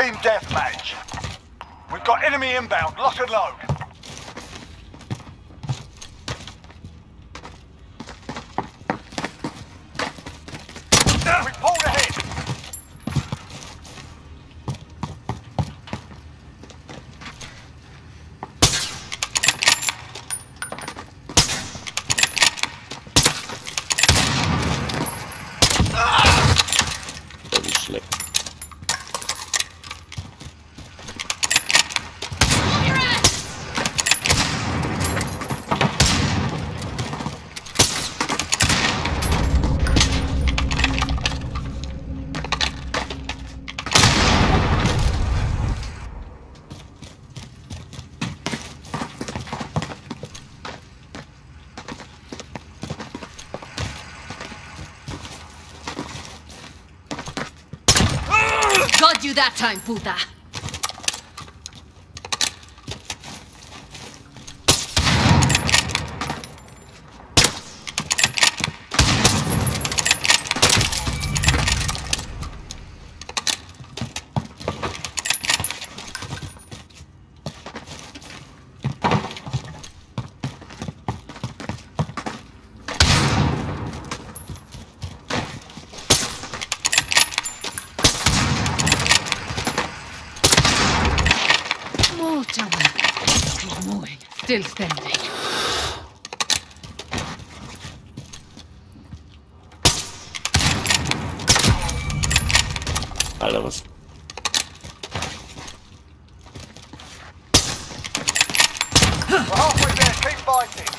Team deathmatch. We've got enemy inbound, lock and load. Got you that time, puta! Still standing. I love us. We're halfway there, keep fighting.